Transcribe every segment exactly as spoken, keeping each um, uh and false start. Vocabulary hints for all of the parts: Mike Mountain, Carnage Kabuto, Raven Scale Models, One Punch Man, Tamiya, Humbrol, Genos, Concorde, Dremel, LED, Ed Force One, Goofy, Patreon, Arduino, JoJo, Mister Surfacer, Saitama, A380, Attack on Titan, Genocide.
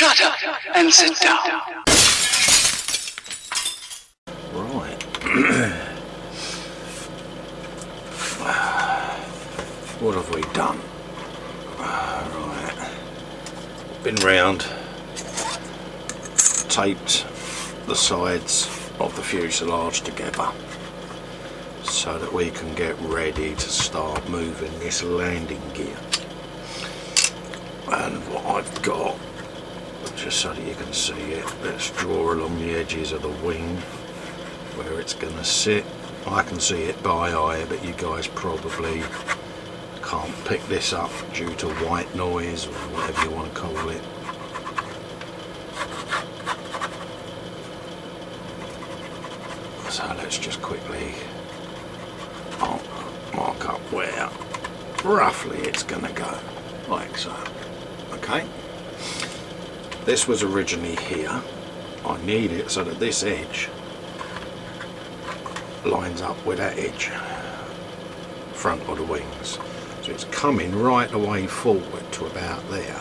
Shut up and sit down. Right. What have we done? Right. Been round, taped the sides of the fuselage together so that we can get ready to start moving this landing gear. And what I've got, just so that you can see it, let's draw along the edges of the wing where it's going to sit. I can see it by eye, but you guys probably can't pick this up due to white noise or whatever you want to call it. So let's just quickly mark up where roughly it's going to go, like so. Okay. This was originally here. I need it so that this edge lines up with that edge, front of the wings. So it's coming right away forward to about there,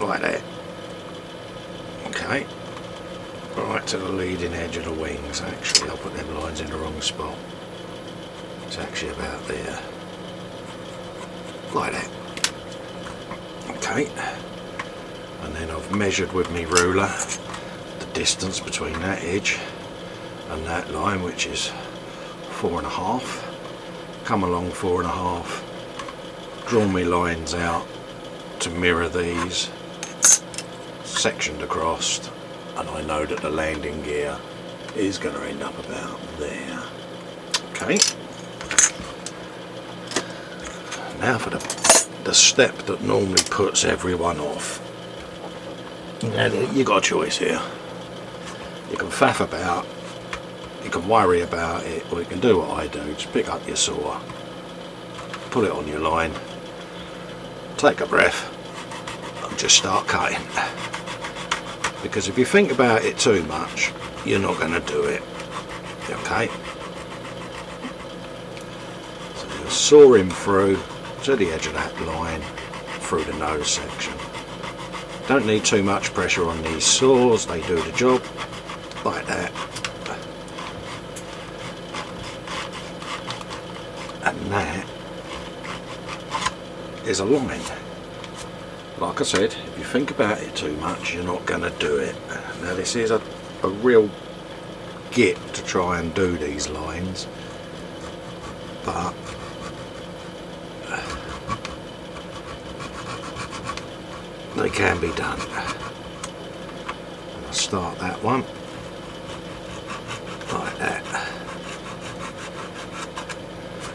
like that. Okay, right to the leading edge of the wings. Actually, I put them lines in the wrong spot. It's actually about there, like that. Okay. And then I've measured with my ruler the distance between that edge and that line, which is four and a half. Come along four and a half, draw my lines out to mirror these, sectioned across, and I know that the landing gear is going to end up about there. Okay. Now for the, the step that normally puts everyone off. Now, you got a choice here. You can faff about, you can worry about it, or you can do what I do. Just pick up your saw, put it on your line, take a breath, and just start cutting. Because if you think about it too much, you're not going to do it. Okay? So you're sawing through to the edge of that line, through the nose section. Don't need too much pressure on these saws, they do the job, like that. And that is a line. Like I said, if you think about it too much, you're not going to do it. Now this is a, a real git to try and do these lines, but they can be done. I'll start that one like that.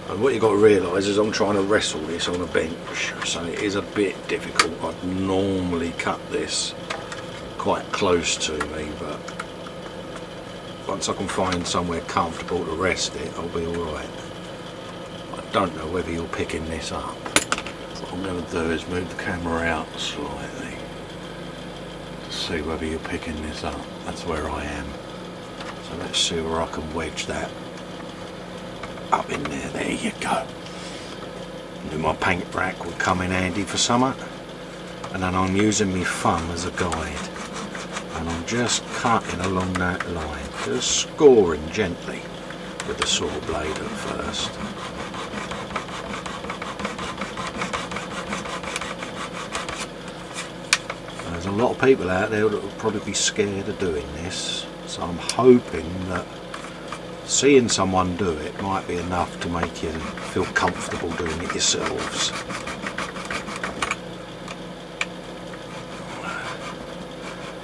And what you've got to realise is I'm trying to wrestle this on a bench, so it is a bit difficult. I'd normally cut this quite close to me, but once I can find somewhere comfortable to rest it, I'll be alright. I don't know whether you're picking this up. What I'm going to do is move the camera out slightly to see whether you're picking this up. That's where I am. So let's see where I can wedge that up in there. There you go. Knew my paint rack would come in handy for summer. And then I'm using my thumb as a guide. And I'm just cutting along that line. Just scoring gently with the saw blade at first. There's a lot of people out there that would probably be scared of doing this, so I'm hoping that seeing someone do it might be enough to make you feel comfortable doing it yourselves.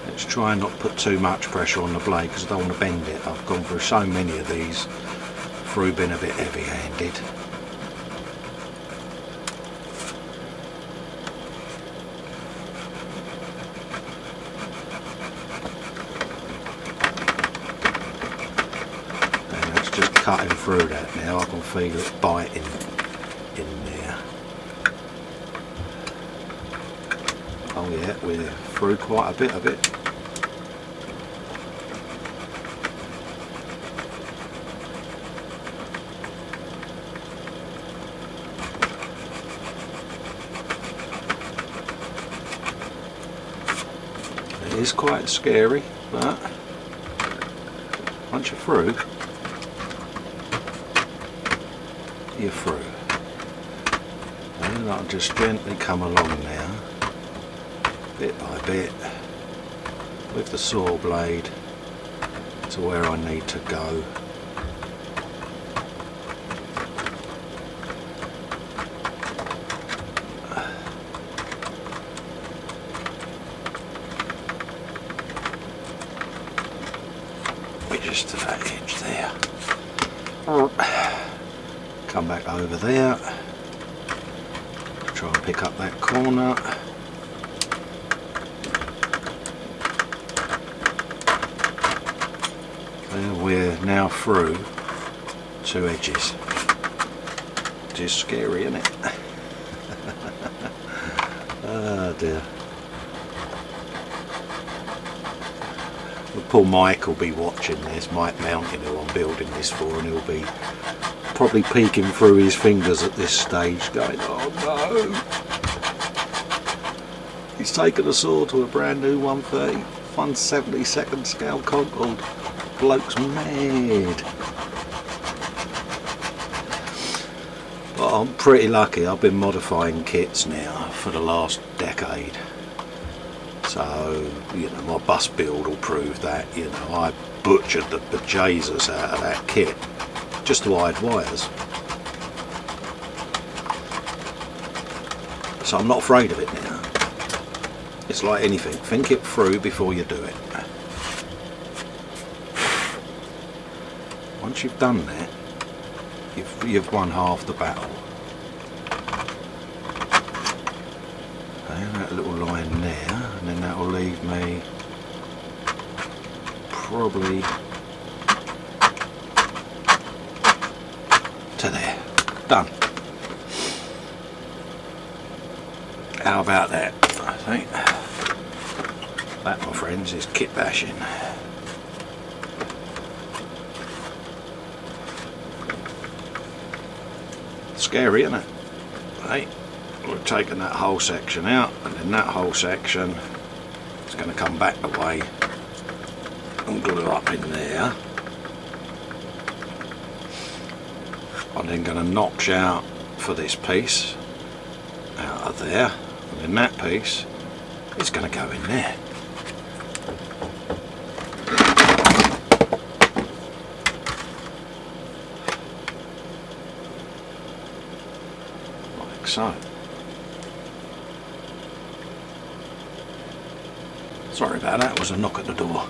Let's try and not put too much pressure on the blade because I don't want to bend it. I've gone through so many of these through being a bit heavy-handed. Cutting through that now, I can feel it biting in there. Oh yeah, we're through quite a bit of it. is quite scary, but once you're through, you're through. And I'll just gently come along now, bit by bit, with the saw blade to where I need to go. Just to that edge there. Come back over there. Try and pick up that corner. There, we're now through two edges. Which is scary, isn't it? Oh dear. Poor Mike will be watching this, Mike Mountain, who I'm building this for, and he'll be probably peeking through his fingers at this stage going, oh no, he's taken a saw to a brand new one thirty, one seventy-second scale Concorde. Bloke's mad. But I'm pretty lucky, I've been modifying kits now for the last decade. So, you know, my bus build will prove that, you know, I butchered the bejesus out of that kit, just wide wires. So I'm not afraid of it now. It's like anything, think it through before you do it. Once you've done that, you've, you've won half the battle. That little line there, and then that will leave me probably to there. Done. How about that? I think that, my friends, is kit bashing. Scary, isn't it? Right? We've taken that whole section out, and then that whole section is going to come back away and glue up in there. I'm then going to notch out for this piece out of there, and then that piece is going to go in there. Like so. Sorry about that, it was a knock at the door.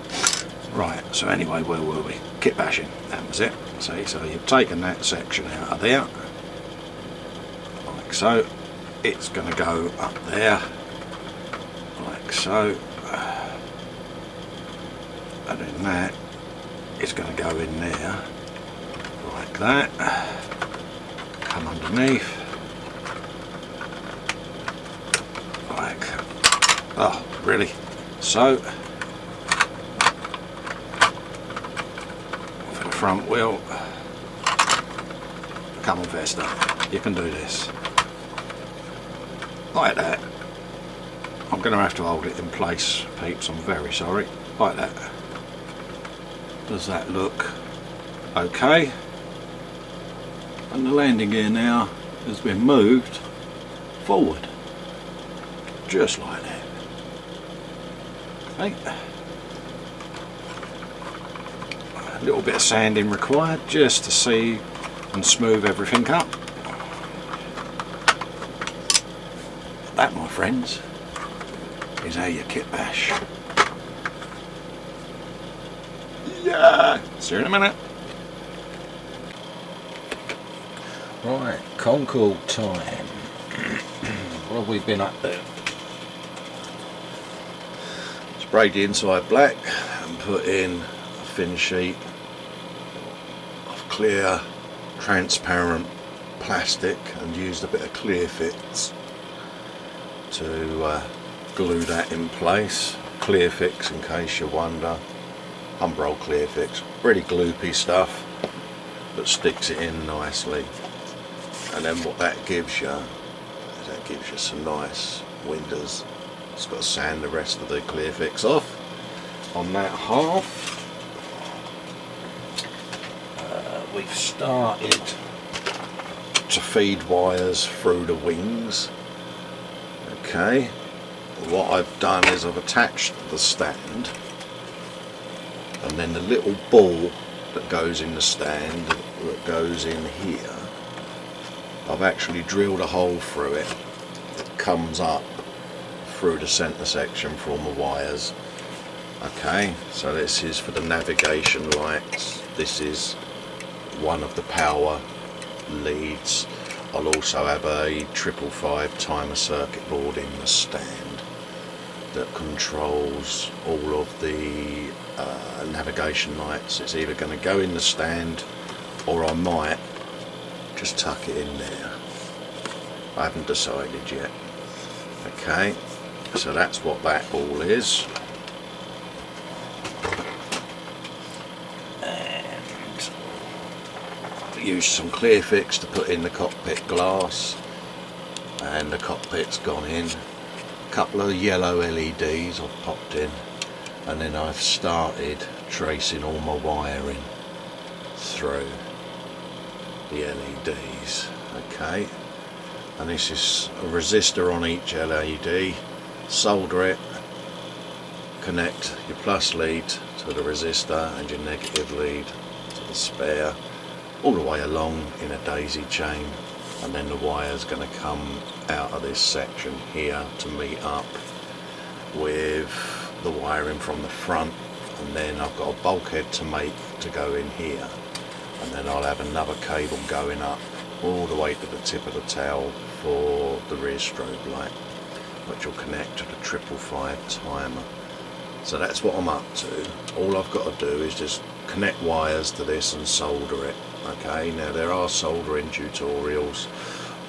Right, so anyway, where were we? Kit bashing, that was it. See, so you've taken that section out of there, like so. It's gonna go up there, like so. And then that is gonna go in there, like that. Come underneath. Like, oh, really? So, for the front wheel, come on Vesta, you can do this. Like that. I'm going to have to hold it in place, peeps, I'm very sorry. Like that. Does that look okay? And the landing gear now has been moved forward. Just like that. A little bit of sanding required just to see and smooth everything up. That, my friends, is how you kit bash. Yeah, see you in a minute. Right, Concorde time. What have we been up to? Sprayed the inside black and put in a thin sheet of clear transparent plastic and used a bit of clear fix to uh, glue that in place. Clear fix, in case you wonder, Humbrol clear fix, really gloopy stuff but sticks it in nicely. And then what that gives you is that gives you some nice windows. It's got to sand the rest of the clear fix off, on that half. Uh, we've started to feed wires through the wings. Okay, what I've done is I've attached the stand, and then the little ball that goes in the stand that goes in here, I've actually drilled a hole through it that comes up through the centre section for all my wires. Okay, so this is for the navigation lights, this is one of the power leads. I'll also have a triple five timer circuit board in the stand that controls all of the uh, navigation lights. It's either going to go in the stand or I might just tuck it in there. I haven't decided yet. Okay, so that's what that all is. Use some clear fix to put in the cockpit glass, and the cockpit's gone in. A couple of yellow L E Ds I've popped in, and then I've started tracing all my wiring through the L E Ds. Okay, and this is a resistor on each L E D. Solder it, connect your plus lead to the resistor and your negative lead to the spare, all the way along in a daisy chain, and then the wire's going to come out of this section here to meet up with the wiring from the front, and then I've got a bulkhead to make to go in here, and then I'll have another cable going up all the way to the tip of the tail for the rear strobe light, which will connect to the triple five timer. So that's what I'm up to. All I've got to do is just connect wires to this and solder it. Okay, now there are soldering tutorials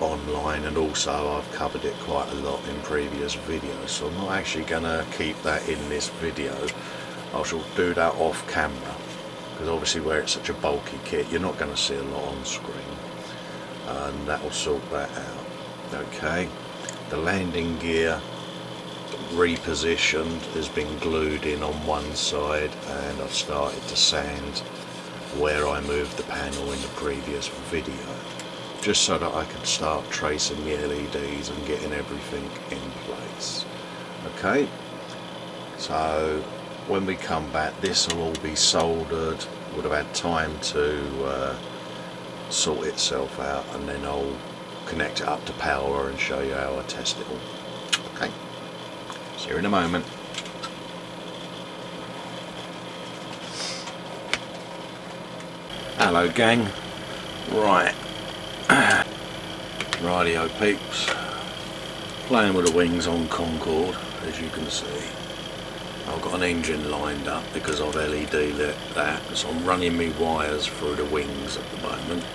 online, and also I've covered it quite a lot in previous videos, so I'm not actually going to keep that in this video. I shall do that off camera, because obviously where it's such a bulky kit you're not going to see a lot on screen, and that will sort that out. Okay, the landing gear repositioned has been glued in on one side, and I've started to sand where I moved the panel in the previous video, just so that I could start tracing the L E Ds and getting everything in place. Okay, so when we come back this will all be soldered, would have had time to uh, sort itself out, and then I'll connect it up to power and show you how I test it all. Okay, see you in a moment. Hello gang, right, radio peeps, playing with the wings on Concorde, as you can see. I've got an engine lined up because I've L E D lit that, so I'm running me wires through the wings at the moment.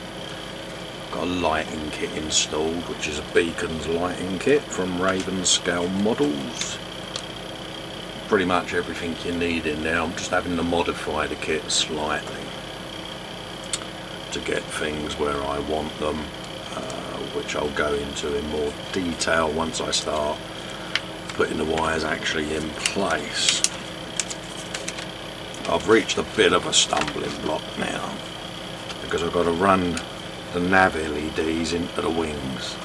Got a lighting kit installed, which is a beacons lighting kit from Raven Scale Models. Pretty much everything you need in there, I'm just having to modify the kit slightly to get things where I want them, uh, which I'll go into in more detail once I start putting the wires actually in place. I've reached a bit of a stumbling block now, because I've got to run the nav L E Ds into the wings,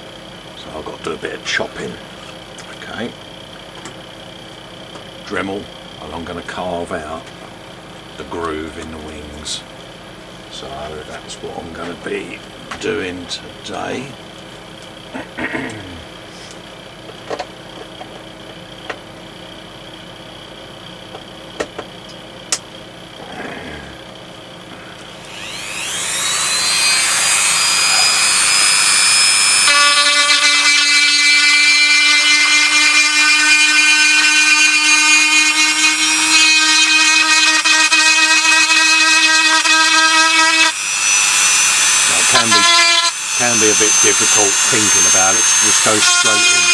so I've got to do a bit of chopping. Okay, Dremel, and I'm going to carve out the groove in the wings. So that's what I'm going to be doing today. A bit difficult thinking about it, just go straight in.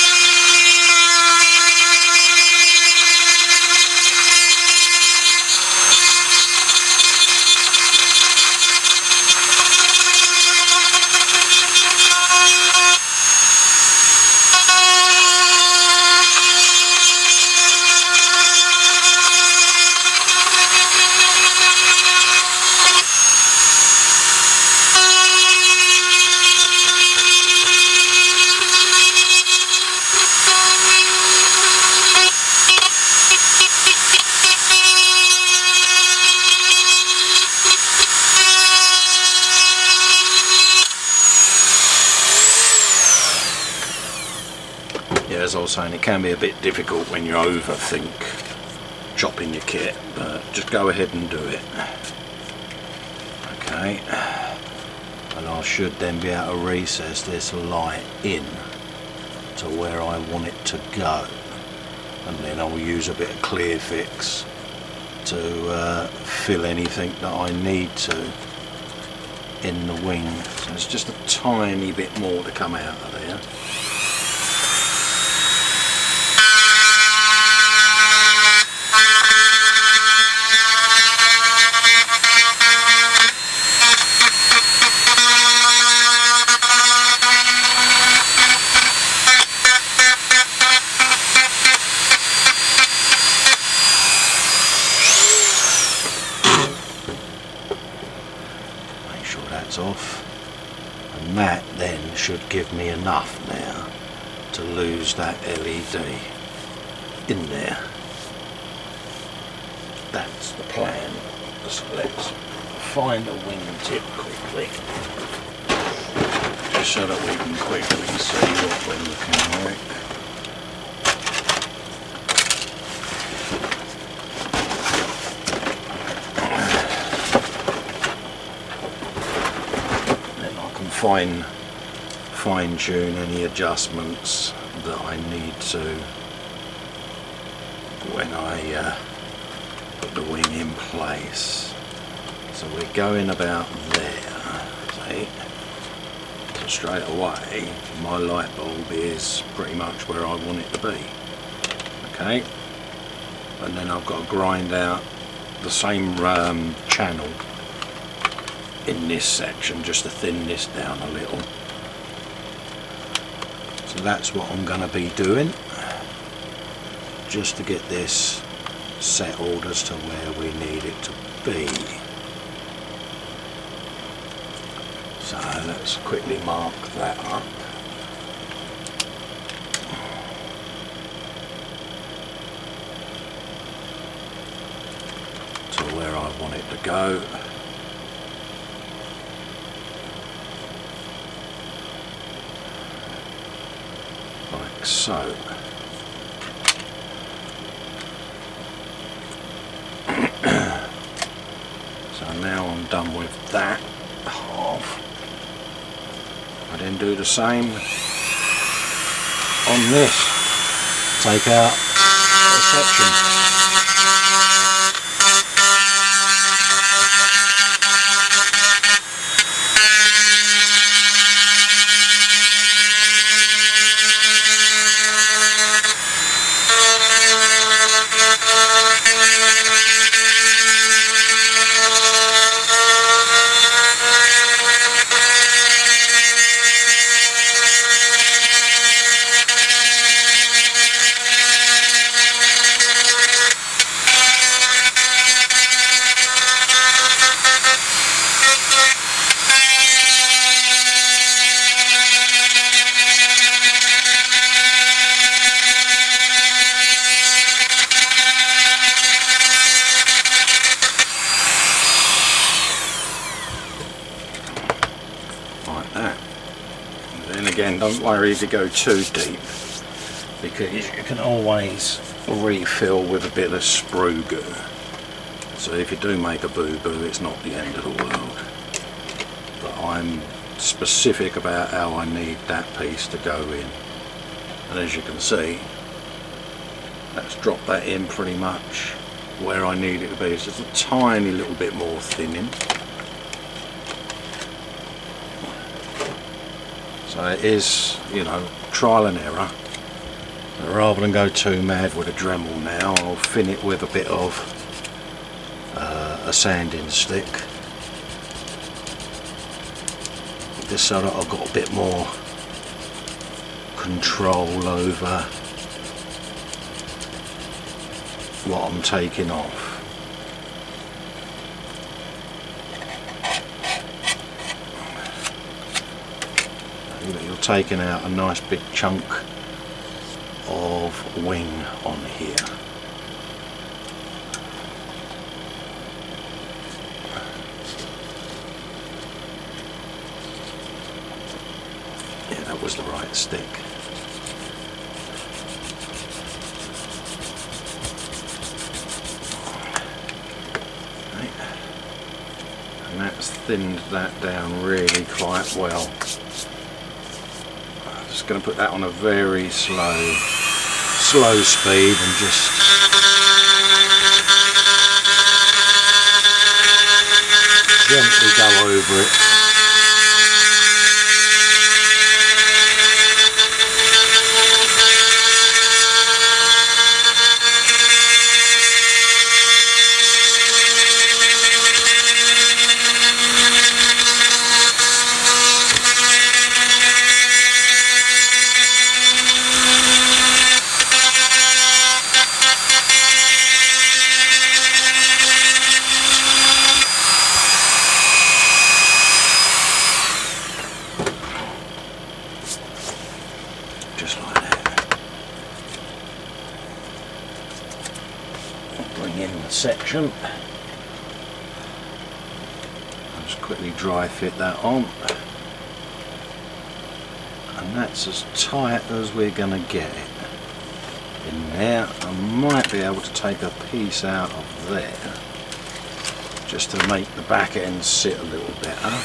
as I was saying, it can be a bit difficult when you overthink chopping your kit, but just go ahead and do it. Okay, and I should then be able to recess this light in to where I want it to go, and then I'll use a bit of clear fix to uh, fill anything that I need to in the wing. So it's just a tiny bit more to come out of there. Should give me enough now to lose that L E D in there. That's the plan. So let's find a wing tip quickly, just so that we can quickly see what we're looking like. Then I can find fine-tune any adjustments that I need to when I uh, put the wing in place. So we're going about there, see? So straight away my light bulb is pretty much where I want it to be. Okay, and then I've got to grind out the same um, channel in this section just to thin this down a little. That's what I'm going to be doing, just to get this settled as to where we need it to be. So let's quickly mark that up. To where I want it to go. So so now I'm done with that half. I then do the same on this, take out a section. Don't worry if you go too deep, because you can always refill with a bit of sprue goo. So if you do make a boo-boo, it's not the end of the world. But I'm specific about how I need that piece to go in. And as you can see, let's drop that in pretty much where I need it to be. It's just a tiny little bit more thinning. So it is, you know, trial and error. But rather than go too mad with a Dremel now, I'll thin it with a bit of uh, a sanding stick, just so that I've got a bit more control over what I'm taking off. You're taking out a nice big chunk of wing on here. Yeah, that was the right stick. thinned that down really quite well. I'm just going to put that on a very slow, slow speed and just gently go over it. Section. I'll just quickly dry fit that on, and that's as tight as we're going to get it in there. I might be able to take a piece out of there just to make the back end sit a little better.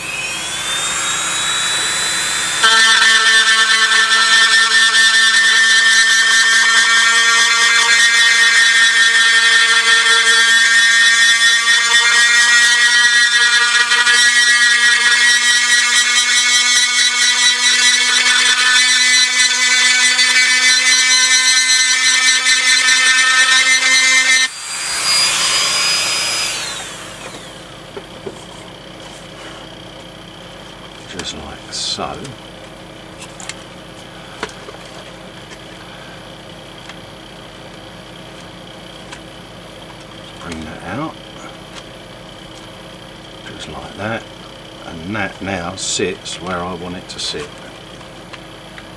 Sits where I want it to sit,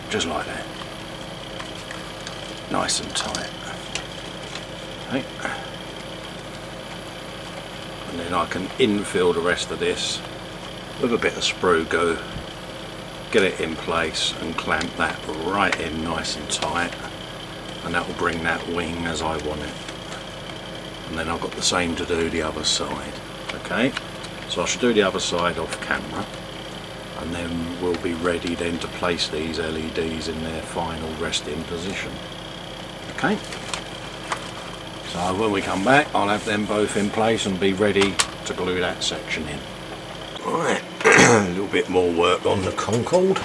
just like that, nice and tight. Okay. And then I can infill the rest of this with a bit of sprue goo, get it in place and clamp that right in nice and tight, and that will bring that wing as I want it. And then I've got the same to do the other side. Okay, so I should do the other side off camera, and then we'll be ready then to place these L E Ds in their final resting position. Okay, so when we come back I'll have them both in place and be ready to glue that section in. Right, a little bit more work on the Concorde.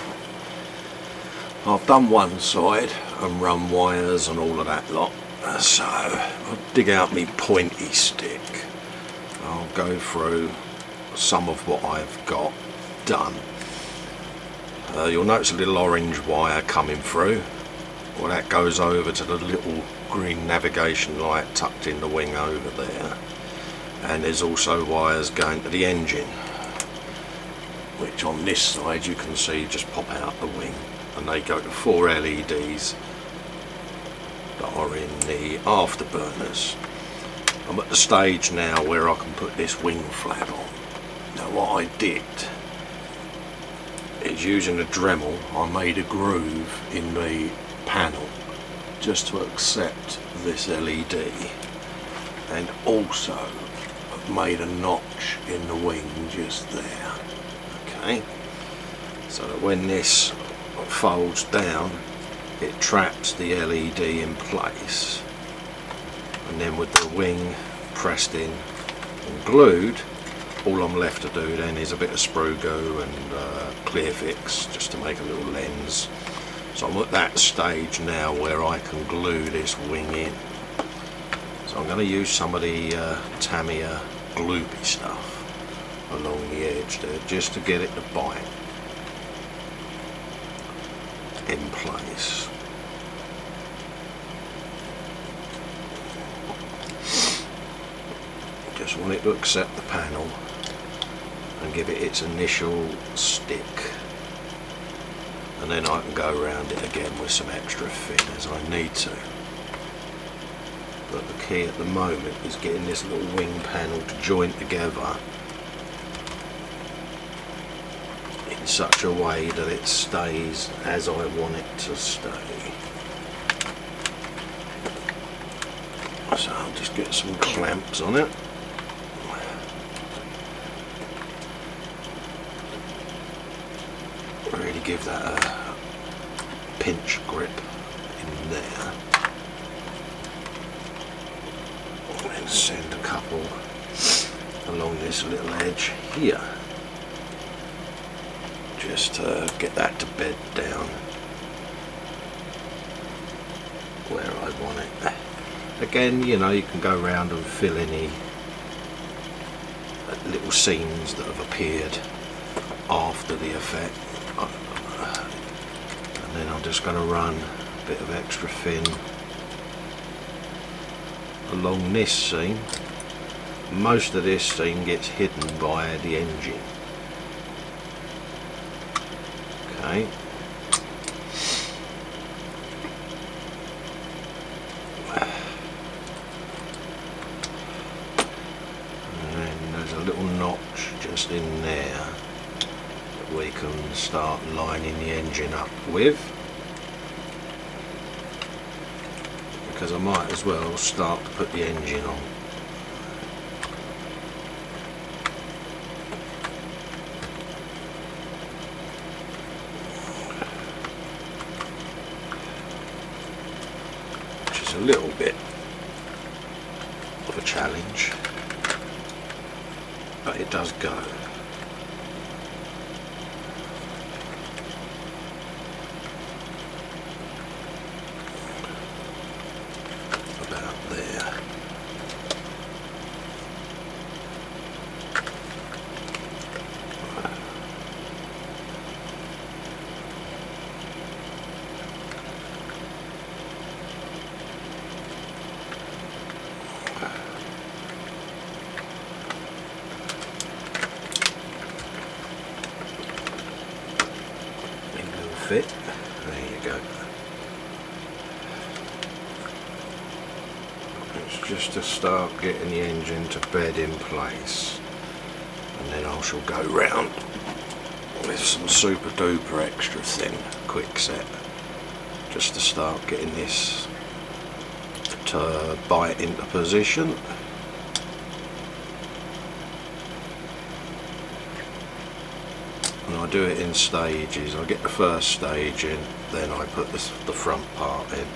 I've done one side and run wires and all of that lot, so I'll dig out my pointy stick. I'll go through some of what I've got done. Uh, you'll notice a little orange wire coming through. Well, that goes over to the little green navigation light tucked in the wing over there, and there's also wires going to the engine, which on this side you can see just pop out the wing, and they go to four L E Ds that are in the afterburners. I'm at the stage now where I can put this wing flap on. Now what I did is, using a Dremel, I made a groove in the panel just to accept this L E D, and also I've made a notch in the wing just there. Okay, so that when this folds down it traps the L E D in place, and then with the wing pressed in and glued, all I'm left to do then is a bit of sprue goo and uh, clear fix just to make a little lens. So I'm at that stage now where I can glue this wing in. So I'm going to use some of the uh, Tamiya gloopy stuff along the edge there just to get it to bite in place. Just want it to accept the panel and give it its initial stick, and then I can go around it again with some extra fin as I need to. But the key at the moment is getting this little wing panel to join together in such a way that it stays as I want it to stay. So I'll just get some clamps on it. give that a pinch grip in there. And send a couple along this little edge here. Just to get that to bed down where I want it. Again, you know, you can go around and fill any little seams that have appeared after the effect. And then I'm just going to run a bit of extra thin along this seam. Most of this seam gets hidden by the engine. Okay. In there that we can start lining the engine up with, because I might as well start to put the engine on. Which is a little bit of a challenge, but it does go. About there. Fit. There you go. It's just to start getting the engine to bed in place, and then I shall go round with some super duper extra thin quick set just to start getting this to bite into position. I do it in stages. I get the first stage in, then I put this, the front part in.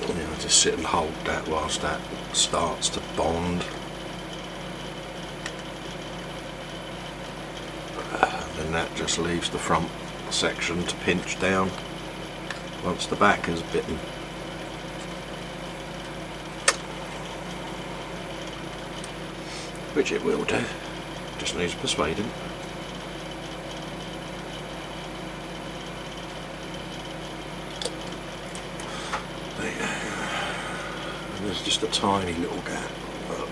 And then I just sit and hold that whilst that starts to bond. And that just leaves the front section to pinch down. Once the back is bitten. Which it will do. Just needs persuading. There you go. And there's just a tiny little gap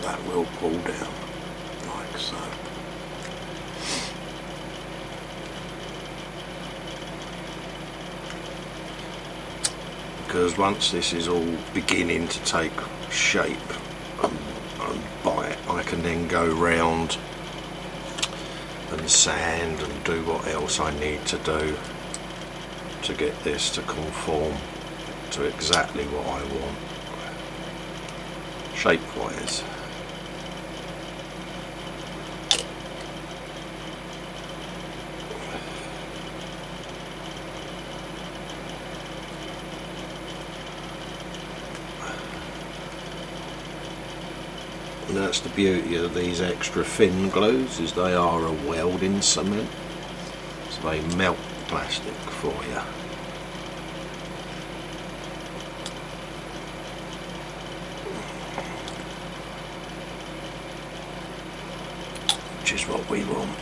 that will pull down. Like so. Because once this is all beginning to take shape and, and bite, I can then go round and sand and do what else I need to do to get this to conform to exactly what I want shape-wise. And that's the beauty of these extra thin glues, is they are a welding cement, so they melt plastic for you. Which is what we want.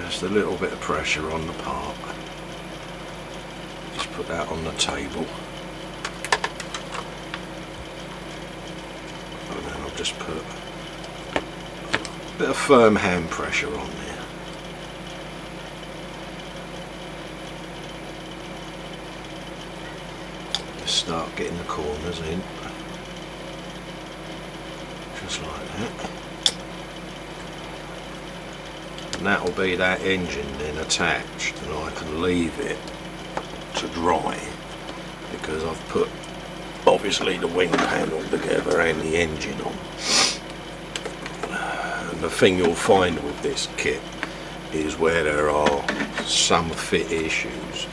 Just a little bit of pressure on the part. Just put that on the table. Just put a bit of firm hand pressure on there. Just start getting the corners in, just like that. And that will be that engine then attached, and I can leave it to dry because I've put obviously the wing panel together and the engine on. And the thing you'll find with this kit is where there are some fit issues,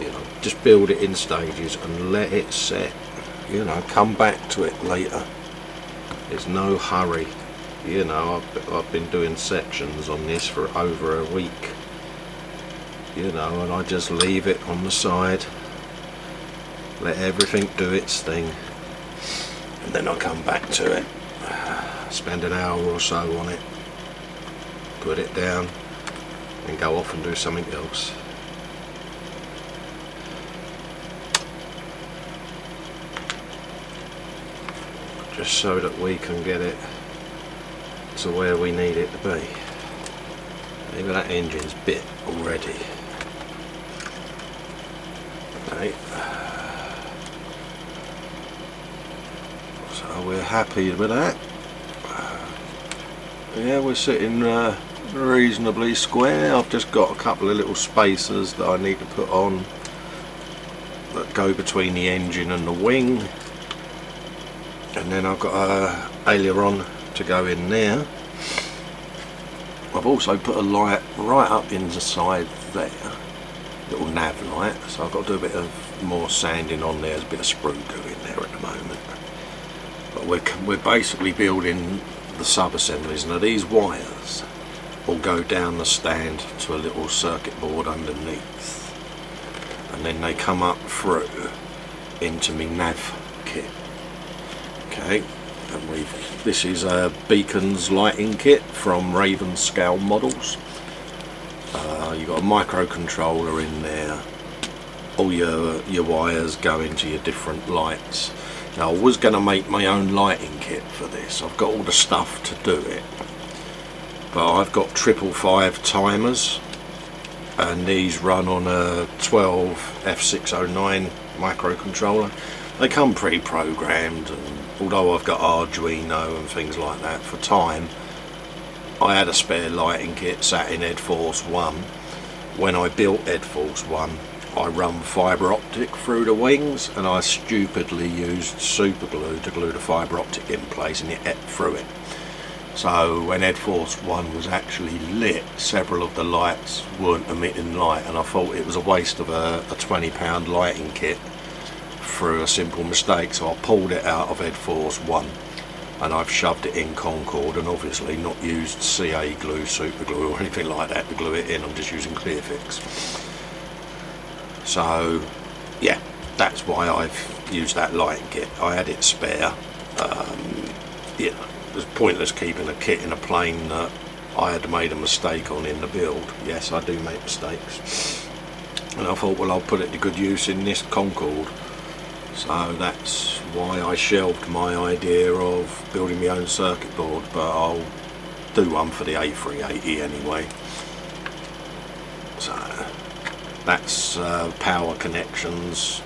you know, just build it in stages and let it set, you know, come back to it later. There's no hurry, you know. I've, I've been doing sections on this for over a week, you know, and I just leave it on the side, let everything do its thing, and then I come back to it, spend an hour or so on it, put it down and go off and do something else. Just so that we can get it to where we need it to be. Maybe that engine's bit already. Okay. So we're happy with that. Yeah, we're sitting uh, reasonably square. I've just got a couple of little spacers that I need to put on that go between the engine and the wing. And then I've got a aileron to go in there. I've also put a light right up inside there, little nav light, so I've got to do a bit of more sanding on there. There's a bit of sprue glue in there at the moment, but we're, we're basically building the sub-assemblies. Now these wires will go down the stand to a little circuit board underneath, and then they come up through into my nav kit. Okay, and we've, this is a beacons lighting kit from Raven Scale Models. Uh, you've got a microcontroller in there. All your your wires go into your different lights. Now I was going to make my own lighting kit for this. I've got all the stuff to do it, but I've got triple five timers, and these run on a twelve F six oh nine microcontroller. They come pre-programmed, and although I've got Arduino and things like that for time, I had a spare lighting kit sat in Ed Force One. When I built Ed Force One, I run fibre optic through the wings, and I stupidly used super glue to glue the fibre optic in place, and it ate through it. So when Ed Force One was actually lit, several of the lights weren't emitting light, and I thought it was a waste of a, a twenty pound lighting kit through a simple mistake. So I pulled it out of Ed Force One, and I've shoved it in Concorde, and obviously not used C A glue, super glue or anything like that to glue it in. I'm just using Clearfix. So yeah, that's why I've used that lighting kit. I had it spare. Um, yeah, it was pointless keeping a kit in a plane that I had made a mistake on in the build. Yes, I do make mistakes, and I thought, well, I'll put it to good use in this Concorde. So that's why I shelved my idea of building my own circuit board, but I'll do one for the A three eighty anyway. So that's uh, power connections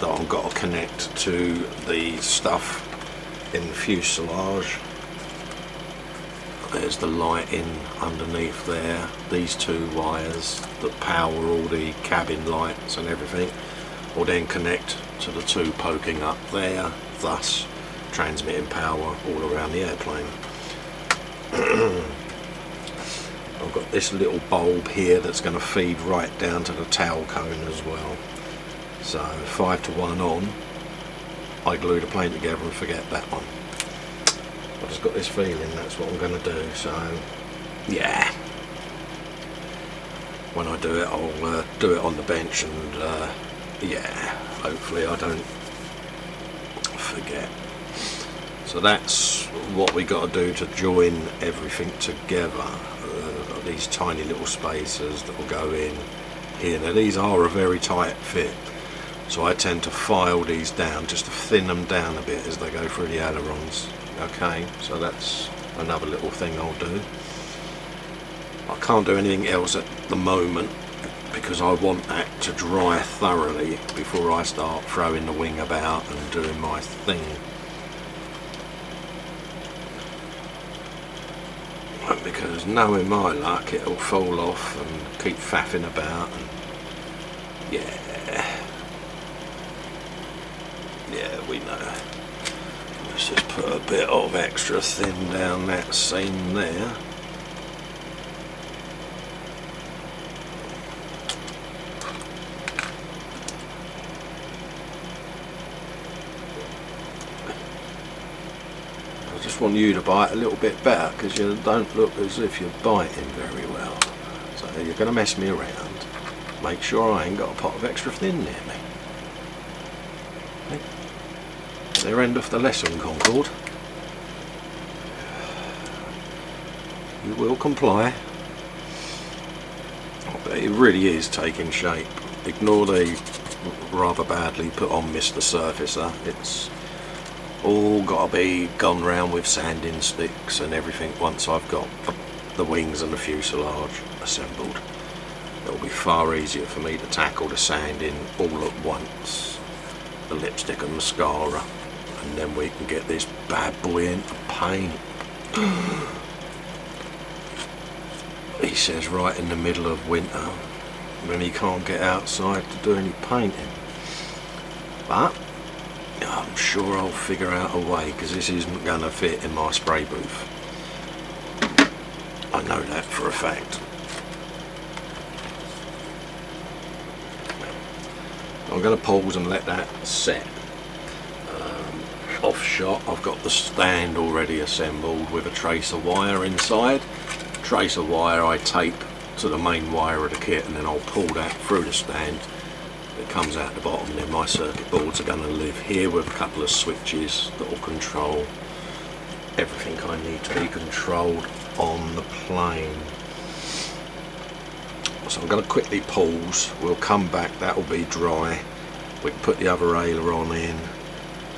that I've got to connect to the stuff in the fuselage. There's the lighting underneath there, these two wires that power all the cabin lights and everything will then connect to the two poking up there, thus transmitting power all around the airplane. I've got this little bulb here that's going to feed right down to the tail cone as well. So five to one on, I glue the plane together and forget that one. I've just got this feeling that's what I'm going to do, so yeah. When I do it, I'll uh, do it on the bench, and uh, yeah, hopefully I don't forget. So that's what we got to do to join everything together. Uh, these tiny little spacers that will go in here. Now these are a very tight fit, so I tend to file these down just to thin them down a bit as they go through the ailerons. Okay, so that's another little thing I'll do. I can't do anything else at the moment, because I want that to dry thoroughly before I start throwing the wing about and doing my thing. Because knowing my luck, it'll fall off and keep faffing about. And yeah, we know. Let's just put a bit of extra thin down that seam there. I just want you to bite a little bit better, because you don't look as if you're biting very well. So you're going to mess me around. Make sure I ain't got a pot of extra thin near me. Their end of the lesson, Concorde. You will comply. But it really is taking shape. Ignore the rather badly put on Mister Surfacer. It's all got to be gone round with sanding sticks and everything once I've got the wings and the fuselage assembled. It'll be far easier for me to tackle the sanding all at once, the lipstick and mascara. And then we can get this bad boy into paint. He says right in the middle of winter, when he can't get outside to do any painting. But I'm sure I'll figure out a way, because this isn't going to fit in my spray booth. I know that for a fact. I'm going to pause and let that set. Off shot, I've got the stand already assembled with a tracer wire inside. Tracer wire I tape to the main wire of the kit, and then I'll pull that through the stand. It comes out the bottom. Then my circuit boards are going to live here with a couple of switches that will control everything I need to be controlled on the plane. So I'm going to quickly pause. We'll come back. That will be dry. We can put the other aileron in.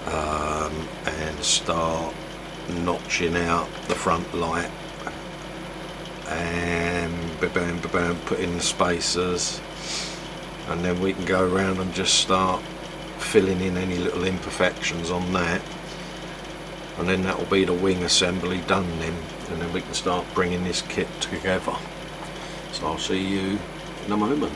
Um, and start notching out the front light and ba-bam, ba-bam, put in the spacers, and then we can go around and just start filling in any little imperfections on that, and then that will be the wing assembly done then, and then we can start bringing this kit together. So I'll see you in a moment.